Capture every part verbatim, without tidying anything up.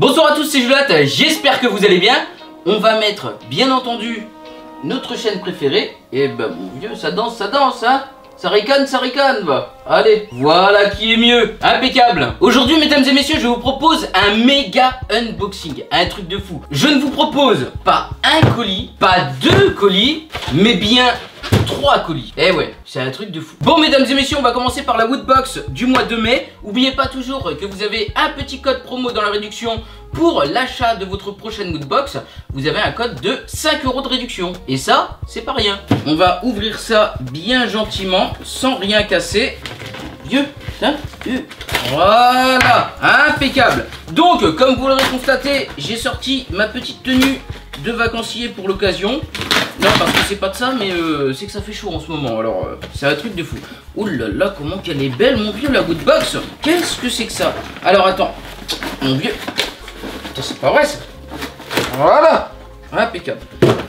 Bonsoir à tous, c'est Jolate, j'espère que vous allez bien. On va mettre, bien entendu, notre chaîne préférée. Et bah mon vieux, ça danse, ça danse, hein. Ça ricane, ça ricane, bah. Allez, voilà qui est mieux. Impeccable. Aujourd'hui, mesdames et messieurs, je vous propose un méga unboxing. Un truc de fou. Je ne vous propose pas un colis, pas deux colis, mais bien trois colis. Eh ouais, c'est un truc de fou. Bon, mesdames et messieurs, on va commencer par la Wootbox du mois de mai. N'oubliez pas toujours que vous avez un petit code promo dans la réduction pour l'achat de votre prochaine Wootbox. Vous avez un code de cinq euros de réduction. Et ça, c'est pas rien. On va ouvrir ça bien gentiment, sans rien casser. Vieux, hein, vieux. Voilà, impeccable. Donc, comme vous l'aurez constaté, j'ai sorti ma petite tenue de vacancier pour l'occasion. Non, parce que c'est pas de ça, mais euh, c'est que ça fait chaud en ce moment. Alors, euh, c'est un truc de fou. Ouh là là, comment qu'elle est belle, mon vieux, la Wootbox. Qu'est-ce que c'est que ça? Alors, attends, mon vieux. Putain, c'est pas vrai, ça. Voilà. Impeccable.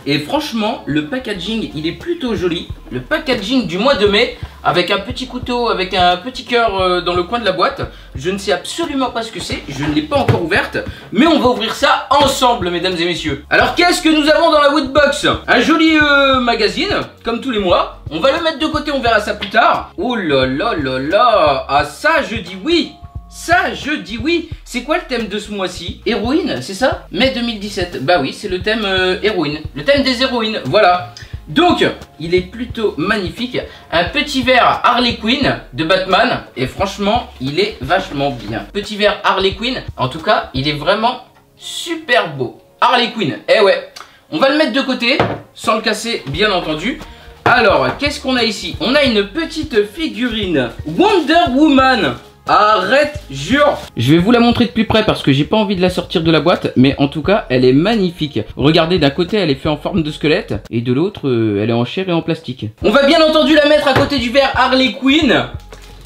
Et franchement, le packaging, il est plutôt joli. Le packaging du mois de mai, avec un petit couteau, avec un petit cœur euh, dans le coin de la boîte. Je ne sais absolument pas ce que c'est, je ne l'ai pas encore ouverte. Mais on va ouvrir ça ensemble, mesdames et messieurs. Alors qu'est-ce que nous avons dans la Wootbox? Un joli euh, magazine, comme tous les mois. On va le mettre de côté, on verra ça plus tard. Oh là là là là. Ah ça, je dis oui. Ça, je dis oui. C'est quoi le thème de ce mois-ci? Héroïne, c'est ça? Mai deux mille dix-sept. Bah oui, c'est le thème euh, héroïne. Le thème des héroïnes, voilà. Donc, il est plutôt magnifique. Un petit verre Harley Quinn de Batman. Et franchement, il est vachement bien. Petit verre Harley Quinn. En tout cas, il est vraiment super beau. Harley Quinn, eh ouais. On va le mettre de côté, sans le casser, bien entendu. Alors, qu'est-ce qu'on a ici? On a une petite figurine Wonder Woman. Arrête, jure. Je vais vous la montrer de plus près parce que j'ai pas envie de la sortir de la boîte. Mais en tout cas, elle est magnifique. Regardez, d'un côté, elle est faite en forme de squelette. Et de l'autre, euh, elle est en chair et en plastique. On va bien entendu la mettre à côté du verre Harley Quinn.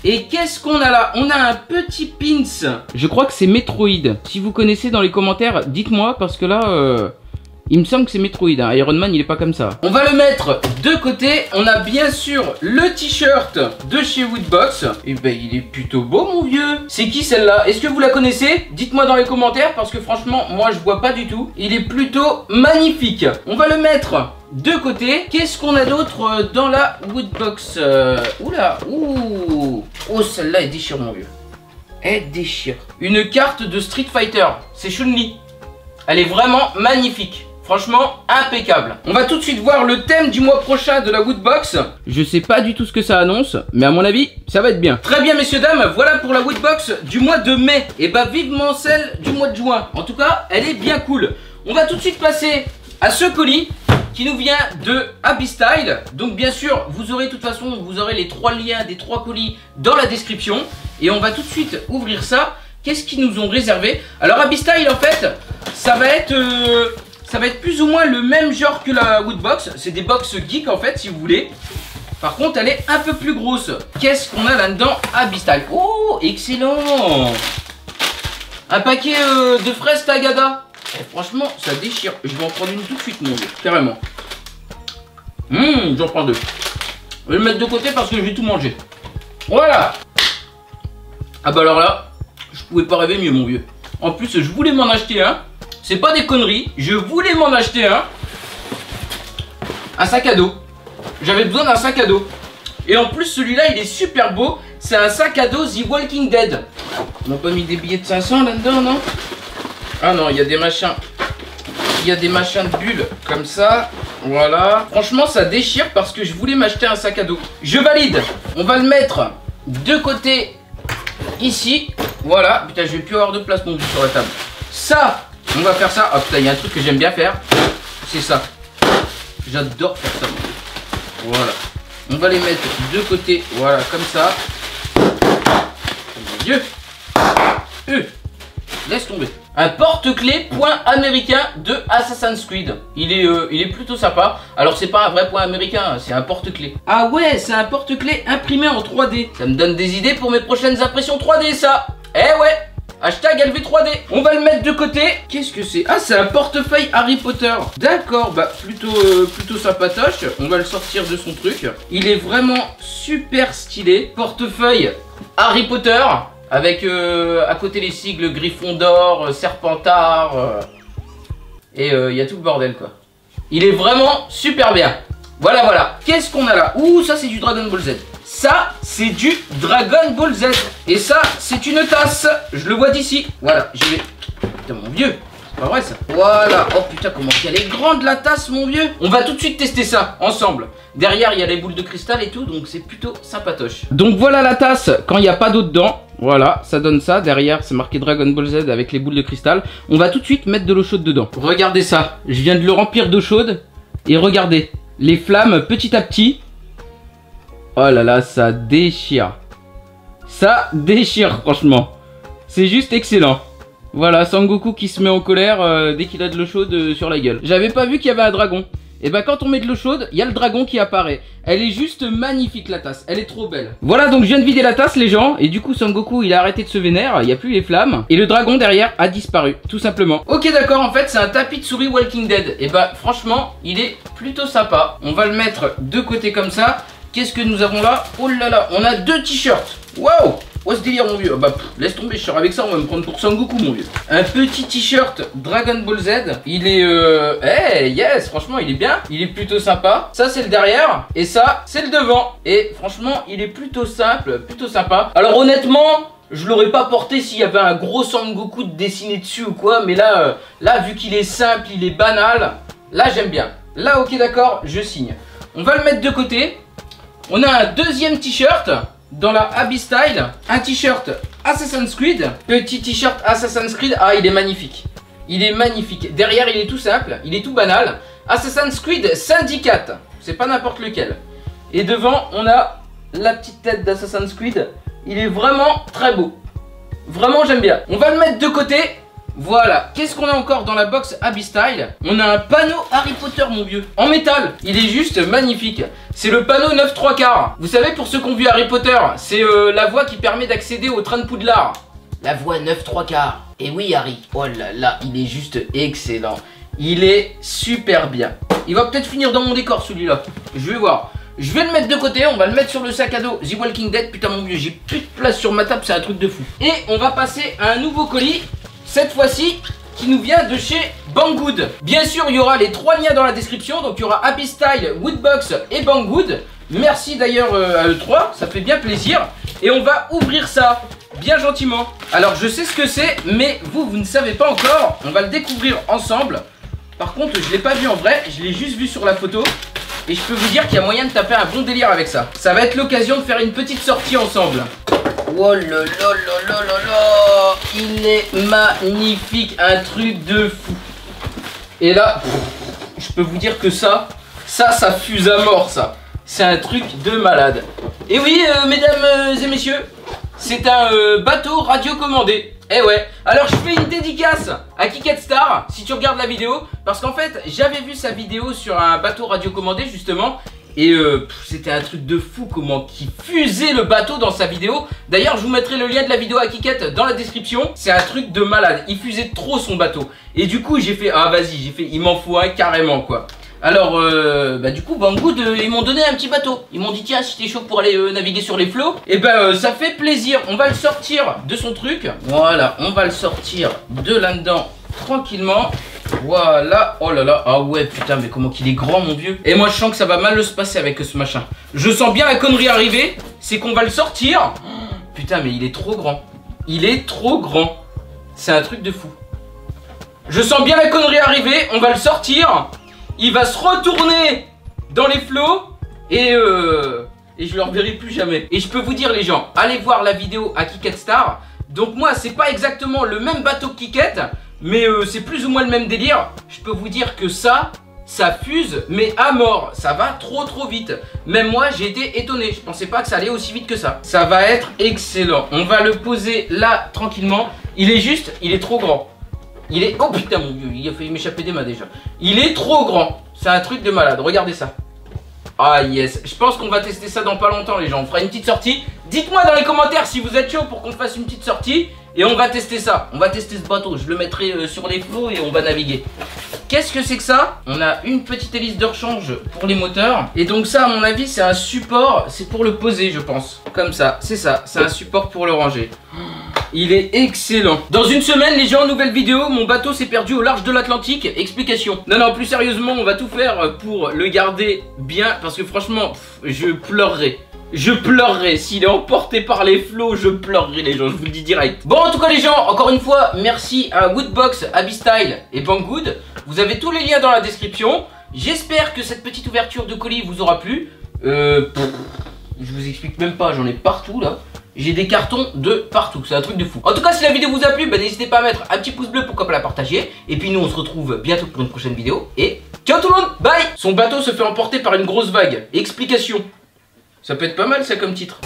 Et qu'est-ce qu'on a là? On a un petit pins. Je crois que c'est Metroid. Si vous connaissez dans les commentaires, dites-moi parce que là... Euh... il me semble que c'est Metroid, hein. Iron Man il est pas comme ça. On va le mettre de côté. On a bien sûr le t-shirt de chez Wootbox. Et ben il est plutôt beau mon vieux. C'est qui celle-là? Est-ce que vous la connaissez? Dites-moi dans les commentaires parce que franchement moi je vois pas du tout. Il est plutôt magnifique. On va le mettre de côté. Qu'est-ce qu'on a d'autre dans la Wootbox? euh... Oula, ouh. Oh celle-là elle déchire mon vieux. Elle déchire. Une carte de Street Fighter. C'est Chun-Li. Elle est vraiment magnifique. Franchement, impeccable. On va tout de suite voir le thème du mois prochain de la Wootbox. Je sais pas du tout ce que ça annonce, mais à mon avis, ça va être bien. Très bien, messieurs, dames, voilà pour la Wootbox du mois de mai. Et bah, vivement celle du mois de juin. En tout cas, elle est bien cool. On va tout de suite passer à ce colis qui nous vient de Abystyle. Donc, bien sûr, vous aurez, de toute façon, vous aurez les trois liens des trois colis dans la description. Et on va tout de suite ouvrir ça. Qu'est-ce qu'ils nous ont réservé? Alors, Abystyle, en fait, ça va être... Euh... ça va être plus ou moins le même genre que la Wootbox. C'est des box geek en fait si vous voulez. Par contre elle est un peu plus grosse. Qu'est-ce qu'on a là-dedans? Abystyle. Oh excellent. Un paquet euh, de fraises tagada. Et franchement ça déchire. Je vais en prendre une tout de suite mon vieux. Carrément. Hum, j'en prends deux. Je vais le mettre de côté parce que je vais tout manger. Voilà. Ah bah alors là, je pouvais pas rêver mieux mon vieux. En plus je voulais m'en acheter un. C'est pas des conneries, je voulais m'en acheter un. Un sac à dos. J'avais besoin d'un sac à dos. Et en plus celui-là il est super beau. C'est un sac à dos The Walking Dead. On n'a pas mis des billets de cinq cents là-dedans non? Ah non, il y a des machins. Il y a des machins de bulles comme ça. Voilà. Franchement ça déchire parce que je voulais m'acheter un sac à dos. Je valide. On va le mettre de côté ici. Voilà. Putain je vais plus avoir de place mon vieux sur la table. Ça on va faire ça. Hop, là, il y a un truc que j'aime bien faire. C'est ça. J'adore faire ça. Voilà. On va les mettre de côté. Voilà, comme ça. Oh mon Dieu. Euh, laisse tomber. Un porte-clés point américain de Assassin's Creed. Il est, euh, il est plutôt sympa. Alors, c'est pas un vrai point américain. C'est un porte-clés. Ah ouais, c'est un porte-clés imprimé en trois D. Ça me donne des idées pour mes prochaines impressions trois D, ça. Eh ouais. Hashtag L V trois D. On va le mettre de côté. Qu'est-ce que c'est? Ah c'est un portefeuille Harry Potter. D'accord, bah plutôt, euh, plutôt sympatoche. On va le sortir de son truc. Il est vraiment super stylé. Portefeuille Harry Potter. Avec euh, à côté les sigles Griffondor, Serpentard. Euh, et il euh, y a tout le bordel quoi. Il est vraiment super bien. Voilà voilà. Qu'est-ce qu'on a là? Ouh, ça c'est du Dragon Ball Z. Ça c'est du Dragon Ball Z. Et ça c'est une tasse. Je le vois d'ici. Voilà, j'y vais. Putain mon vieux. C'est pas vrai ça. Voilà. Oh putain comment elle est grande la tasse mon vieux. On va tout de suite tester ça ensemble. Derrière il y a les boules de cristal et tout. Donc c'est plutôt sympatoche. Donc voilà la tasse quand il n'y a pas d'eau dedans. Voilà, ça donne ça. Derrière, c'est marqué Dragon Ball Z avec les boules de cristal. On va tout de suite mettre de l'eau chaude dedans. Regardez ça. Je viens de le remplir d'eau chaude. Et regardez, les flammes petit à petit. Oh là là, ça déchire. Ça déchire, franchement. C'est juste excellent. Voilà, Sangoku qui se met en colère euh, dès qu'il a de l'eau chaude euh, sur la gueule. J'avais pas vu qu'il y avait un dragon. Et bah quand on met de l'eau chaude, il y a le dragon qui apparaît. Elle est juste magnifique la tasse, elle est trop belle. Voilà donc je viens de vider la tasse les gens. Et du coup Sangoku il a arrêté de se vénère, il n'y a plus les flammes. Et le dragon derrière a disparu, tout simplement. Ok d'accord, en fait c'est un tapis de souris Walking Dead. Et bah franchement il est plutôt sympa. On va le mettre de côté comme ça. Qu'est-ce que nous avons là? Oh là là, on a deux t-shirts. Waouh! Oh ce délire mon vieux, bah pff, laisse tomber, je sors avec ça, on va me prendre pour Sangoku mon vieux. Un petit t-shirt Dragon Ball Z, il est euh... Eh hey, yes, franchement il est bien, il est plutôt sympa. Ça c'est le derrière, et ça c'est le devant. Et franchement il est plutôt simple, plutôt sympa. Alors honnêtement, je l'aurais pas porté s'il y avait un gros Sangoku dessiné dessus ou quoi. Mais là, euh, là vu qu'il est simple, il est banal, là j'aime bien. Là ok d'accord, je signe. On va le mettre de côté. On a un deuxième t-shirt dans la Abystyle, un t-shirt Assassin's Creed, petit t-shirt Assassin's Creed, ah il est magnifique, il est magnifique, derrière il est tout simple, il est tout banal, Assassin's Creed Syndicate, c'est pas n'importe lequel, et devant on a la petite tête d'Assassin's Creed, il est vraiment très beau, vraiment j'aime bien, on va le mettre de côté. Voilà, qu'est-ce qu'on a encore dans la box Abystyle? On a un panneau Harry Potter mon vieux, en métal, il est juste magnifique. C'est le panneau neuf trois quarts. Vous savez pour ceux qui ont vu Harry Potter, c'est euh, la voie qui permet d'accéder au train de Poudlard. La voie neuf trois quarts. Et oui Harry, oh là là, il est juste excellent. Il est super bien. Il va peut-être finir dans mon décor celui-là, je vais voir. Je vais le mettre de côté, on va le mettre sur le sac à dos The Walking Dead, putain mon vieux, j'ai plus de place sur ma table, c'est un truc de fou. Et on va passer à un nouveau colis. Cette fois-ci, qui nous vient de chez Banggood. Bien sûr, il y aura les trois liens dans la description. Donc, il y aura Abystyle, Wootbox et Banggood. Merci d'ailleurs euh, à eux trois, ça fait bien plaisir. Et on va ouvrir ça, bien gentiment. Alors, je sais ce que c'est, mais vous, vous ne savez pas encore. On va le découvrir ensemble. Par contre, je ne l'ai pas vu en vrai, je l'ai juste vu sur la photo. Et je peux vous dire qu'il y a moyen de taper un bon délire avec ça. Ça va être l'occasion de faire une petite sortie ensemble. Oh là là là là là, il est magnifique, un truc de fou. Et là, je peux vous dire que ça, ça, ça fuse à mort ça. C'est un truc de malade. Et oui, euh, mesdames et messieurs, c'est un euh, bateau radiocommandé. Eh ouais, alors je fais une dédicace à Kiki Star, si tu regardes la vidéo. Parce qu'en fait, j'avais vu sa vidéo sur un bateau radiocommandé justement. Et euh, c'était un truc de fou comment qui fusait le bateau dans sa vidéo. D'ailleurs je vous mettrai le lien de la vidéo à Kikette dans la description. C'est un truc de malade, il fusait trop son bateau. Et du coup j'ai fait, ah vas-y j'ai fait, il m'en faut un carrément quoi. Alors euh, bah du coup Banggood euh, ils m'ont donné un petit bateau. Ils m'ont dit tiens si t'es chaud pour aller euh, naviguer sur les flots. Et ben bah, euh, ça fait plaisir, on va le sortir de son truc. Voilà, on va le sortir de là-dedans tranquillement. Voilà, oh là là, ah ouais putain mais comment qu'il est grand mon vieux. Et moi je sens que ça va mal se passer avec ce machin. Je sens bien la connerie arriver, c'est qu'on va le sortir. Putain mais il est trop grand, il est trop grand. C'est un truc de fou. Je sens bien la connerie arriver, on va le sortir. Il va se retourner dans les flots. Et euh... Et je le reverrai plus jamais. Et je peux vous dire les gens, allez voir la vidéo à Kikette Star. Donc moi c'est pas exactement le même bateau que Kikette, mais euh, c'est plus ou moins le même délire. Je peux vous dire que ça, ça fuse, mais à mort. Ça va trop trop vite. Même moi, j'ai été étonné. Je pensais pas que ça allait aussi vite que ça. Ça va être excellent. On va le poser là, tranquillement. Il est juste, il est trop grand. Il est... Oh putain, mon dieu, il a failli m'échapper des mains déjà. Il est trop grand. C'est un truc de malade. Regardez ça. Ah yes, je pense qu'on va tester ça dans pas longtemps les gens, on fera une petite sortie. Dites-moi dans les commentaires si vous êtes chaud pour qu'on fasse une petite sortie. Et on va tester ça, on va tester ce bateau, je le mettrai euh, sur les flots et on va naviguer. Qu'est-ce que c'est que ça? On a une petite hélice de rechange pour les moteurs. Et donc ça à mon avis c'est un support, c'est pour le poser je pense. Comme ça, c'est ça, c'est un support pour le ranger. il est excellent. Dans une semaine les gens, nouvelle vidéo, mon bateau s'est perdu au large de l'Atlantique, explication. Non non, plus sérieusement, on va tout faire pour le garder bien, parce que franchement, pff, je pleurerai. Je pleurerai, s'il est emporté par les flots, je pleurerai les gens, je vous le dis direct. Bon, en tout cas les gens, encore une fois, merci à Wootbox, Abystyle et Banggood. Vous avez tous les liens dans la description. J'espère que cette petite ouverture de colis vous aura plu. Euh, pff, je vous explique même pas, j'en ai partout là. J'ai des cartons de partout, c'est un truc de fou. En tout cas, si la vidéo vous a plu, bah, n'hésitez pas à mettre un petit pouce bleu, pourquoi pas la partager. Et puis nous, on se retrouve bientôt pour une prochaine vidéo. Et ciao tout le monde, bye. Son bateau se fait emporter par une grosse vague. Explication. Ça peut être pas mal ça comme titre.